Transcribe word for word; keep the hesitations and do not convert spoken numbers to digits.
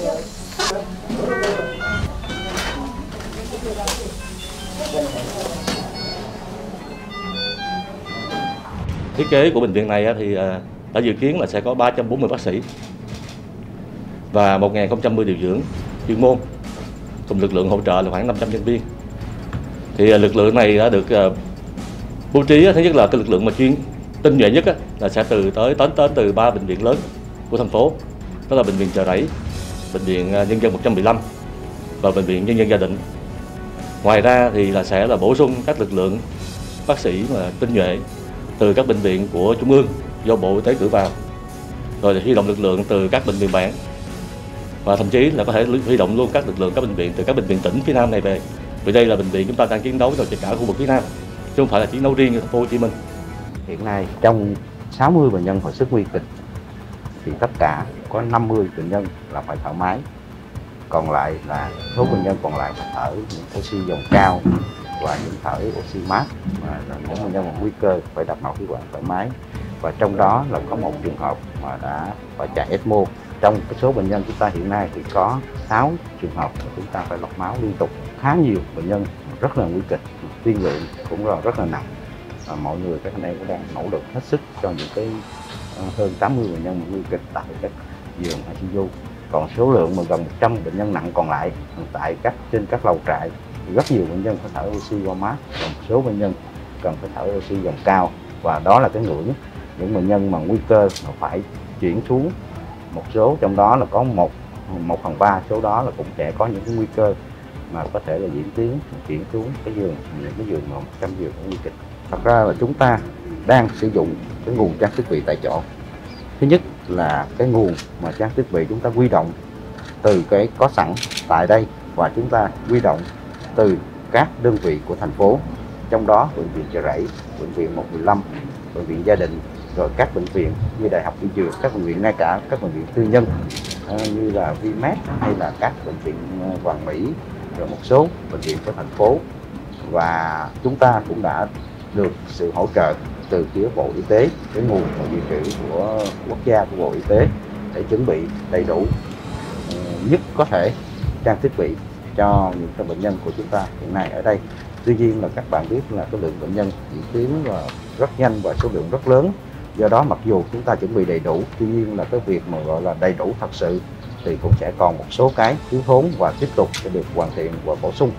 Thiết kế của bệnh viện này thì đã dự kiến là sẽ có ba trăm bốn mươi bác sĩ và một nghìn không trăm mười điều dưỡng chuyên môn, cùng lực lượng hỗ trợ là khoảng năm trăm nhân viên. Thì lực lượng này đã được bố trí, thứ nhất là cái lực lượng mà chuyên tinh nhuệ nhất là sẽ từ tới tới tới từ ba bệnh viện lớn của thành phố, đó là bệnh viện Chợ Rẫy, bệnh viện Nhân dân một trăm mười lăm và bệnh viện Nhân dân Gia Đình. Ngoài ra thì là sẽ là bổ sung các lực lượng bác sĩ mà tinh nhuệ từ các bệnh viện của trung ương do Bộ Y tế cử vào, rồi là huy động lực lượng từ các bệnh viện bạn và thậm chí là có thể huy động luôn các lực lượng các bệnh viện từ các bệnh viện tỉnh phía Nam này về. Vì đây là bệnh viện chúng ta đang chiến đấu cho cả khu vực phía Nam, chứ không phải là chiến đấu riêng ở thành phố Hồ Chí Minh. Hiện nay trong sáu mươi bệnh nhân hồi sức nguy kịch thì tất cả có năm mươi bệnh nhân là phải thở máy, còn lại là số bệnh nhân còn lại là thở những oxy dòng cao và những thở oxy mát, mà là những bệnh nhân có nguy cơ phải đặt nội khí quản thở máy, và trong đó là có một trường hợp mà đã phải chạy ECMO. Trong số bệnh nhân chúng ta hiện nay thì có sáu trường hợp mà chúng ta phải lọc máu liên tục, khá nhiều bệnh nhân rất là nguy kịch, tiên lượng cũng là rất là nặng. Và mọi người các anh em cũng đang nỗ lực hết sức cho những cái hơn tám mươi bệnh nhân nguy kịch tại các giường i xê u. Còn số lượng mà gần một trăm bệnh nhân nặng còn lại tại các trên các lầu trại, rất nhiều bệnh nhân phải thở oxy qua mát, còn một số bệnh nhân cần phải thở oxy dòng cao, và đó là cái ngưỡng những bệnh nhân mà nguy cơ mà phải chuyển xuống. Một số trong đó là có một một phần ba số đó là cũng sẽ có những cái nguy cơ mà có thể là diễn tiến chuyển xuống cái giường, những cái giường mà trăm giường cũng nguy kịch. Thật ra là chúng ta đang sử dụng cái nguồn trang thiết bị tại chỗ. Thứ nhất là cái nguồn mà trang thiết bị chúng ta huy động từ cái có sẵn tại đây, và chúng ta huy động từ các đơn vị của thành phố, trong đó bệnh viện Chợ Rẫy, bệnh viện một một năm, bệnh viện Gia Đình, rồi các bệnh viện như Đại học Y Dược, các bệnh viện ngay cả các bệnh viện tư nhân như là Vinmec hay là các bệnh viện Hoàng Mỹ, rồi một số bệnh viện của thành phố. Và chúng ta cũng đã được sự hỗ trợ từ phía Bộ Y tế, cái nguồn dự trữ của quốc gia của Bộ Y tế để chuẩn bị đầy đủ nhất có thể trang thiết bị cho những bệnh nhân của chúng ta hiện nay ở đây. Tuy nhiên là các bạn biết là cái lượng bệnh nhân diễn tiến là rất nhanh và số lượng rất lớn. Do đó mặc dù chúng ta chuẩn bị đầy đủ, tuy nhiên là cái việc mà gọi là đầy đủ thật sự thì cũng sẽ còn một số cái thiếu thốn và tiếp tục sẽ được hoàn thiện và bổ sung.